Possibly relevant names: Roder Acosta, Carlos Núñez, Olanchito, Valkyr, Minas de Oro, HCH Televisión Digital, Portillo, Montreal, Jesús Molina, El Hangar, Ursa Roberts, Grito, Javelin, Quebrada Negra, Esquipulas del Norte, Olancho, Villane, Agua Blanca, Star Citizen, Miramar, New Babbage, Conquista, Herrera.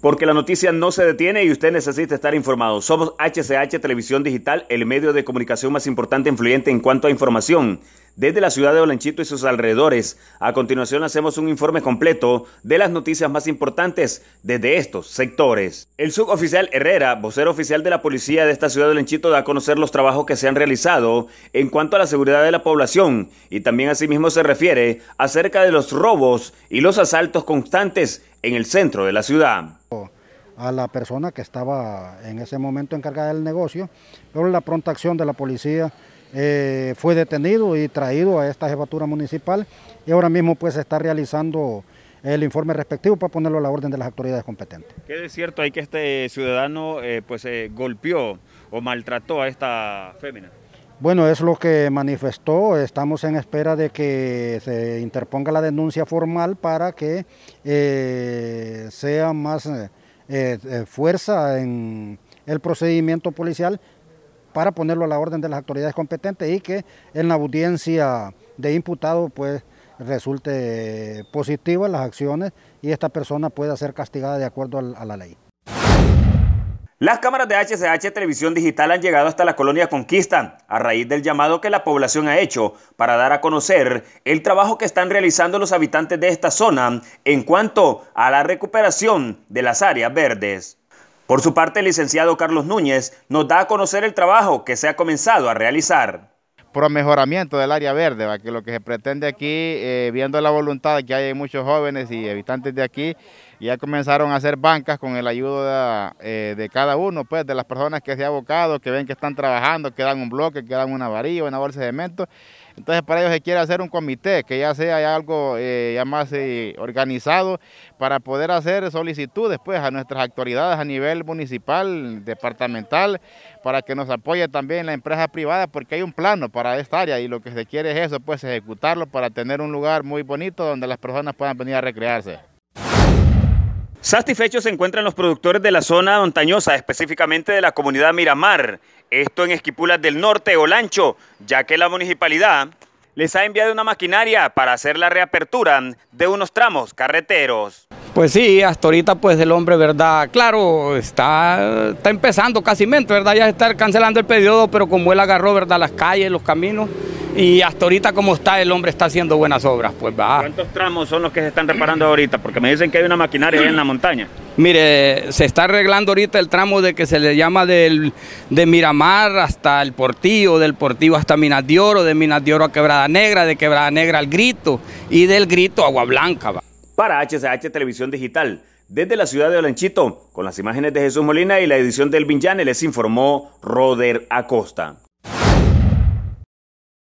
porque la noticia no se detiene y usted necesita estar informado. Somos HCH Televisión Digital, el medio de comunicación más importante e influyente en cuanto a información desde la ciudad de Olanchito y sus alrededores. A continuación hacemos un informe completo de las noticias más importantes desde estos sectores. El suboficial Herrera, vocero oficial de la policía de esta ciudad de Olanchito, da a conocer los trabajos que se han realizado en cuanto a la seguridad de la población y también asimismo se refiere acerca de los robos y los asaltos constantes en el centro de la ciudad. A la persona que estaba en ese momento encargada del negocio, pero la pronta acción de la policía fue detenido y traído a esta jefatura municipal y ahora mismo pues se está realizando el informe respectivo para ponerlo a la orden de las autoridades competentes. ¿Qué de cierto hay que este ciudadano golpeó o maltrató a esta fémina? Bueno, es lo que manifestó. Estamos en espera de que se interponga la denuncia formal para que sea más fuerza en el procedimiento policial para ponerlo a la orden de las autoridades competentes y que en la audiencia de imputado pues resulte positiva las acciones y esta persona pueda ser castigada de acuerdo a la ley. Las cámaras de HCH Televisión Digital han llegado hasta la colonia Conquista a raíz del llamado que la población ha hecho para dar a conocer el trabajo que están realizando los habitantes de esta zona en cuanto a la recuperación de las áreas verdes. Por su parte, el licenciado Carlos Núñez nos da a conocer el trabajo que se ha comenzado a realizar. Por el mejoramiento del área verde, ¿va? Que lo que se pretende aquí, viendo la voluntad que hay de muchos jóvenes y habitantes de aquí, ya comenzaron a hacer bancas con la ayuda de cada uno, pues de las personas que se ha abocado, que ven que están trabajando, que dan un bloque, que dan una varilla, una bolsa de cemento. Entonces para ellos se quiere hacer un comité, que ya sea ya algo ya más organizado para poder hacer solicitudes pues, a nuestras autoridades a nivel municipal, departamental, para que nos apoye también la empresa privada, porque hay un plano para esta área y lo que se quiere es eso, pues ejecutarlo para tener un lugar muy bonito donde las personas puedan venir a recrearse. Satisfechos se encuentran los productores de la zona montañosa, específicamente de la comunidad Miramar, esto en Esquipulas del Norte, Olancho, ya que la municipalidad les ha enviado una maquinaria para hacer la reapertura de unos tramos carreteros. Pues sí, hasta ahorita pues el hombre, ¿verdad? Claro, está empezando casi mente, ¿verdad? Ya se está cancelando el periodo, pero como él agarró, ¿verdad? Las calles, los caminos. Y hasta ahorita como está, el hombre está haciendo buenas obras, pues va. ¿Cuántos tramos son los que se están reparando ahorita? Porque me dicen que hay una maquinaria ahí en la montaña. Mire, se está arreglando ahorita el tramo de que se le llama de Miramar hasta el Portillo, del Portillo hasta Minas de Oro, de Minas de Oro a Quebrada Negra, de Quebrada Negra al Grito y del Grito a Agua Blanca, va. Para HCH Televisión Digital, desde la ciudad de Olanchito, con las imágenes de Jesús Molina y la edición del Villane, les informó Roder Acosta.